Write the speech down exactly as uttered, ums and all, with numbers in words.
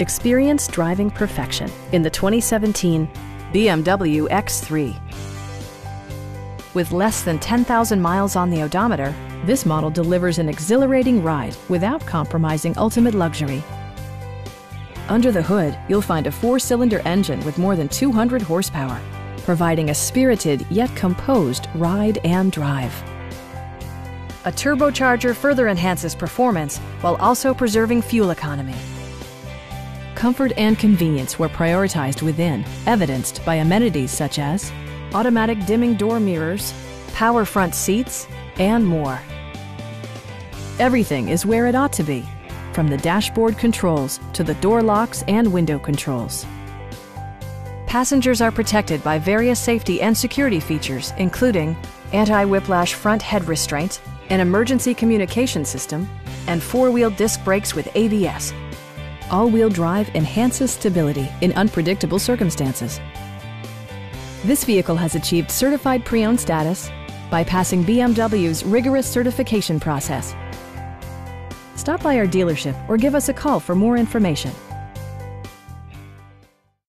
Experience driving perfection in the twenty seventeen B M W X three. With less than ten thousand miles on the odometer, this model delivers an exhilarating ride without compromising ultimate luxury. Under the hood, you'll find a four-cylinder engine with more than two hundred horsepower, providing a spirited yet composed ride and drive. A turbocharger further enhances performance while also preserving fuel economy. Comfort and convenience were prioritized within, evidenced by amenities such as automatic dimming door mirrors, power front seats, and more. Everything is where it ought to be, from the dashboard controls to the door locks and window controls. Passengers are protected by various safety and security features, including anti-whiplash front head restraints, an emergency communication system, and four-wheel disc brakes with A B S. All-wheel drive enhances stability in unpredictable circumstances. This vehicle has achieved certified pre-owned status by passing B M W's rigorous certification process. Stop by our dealership or give us a call for more information.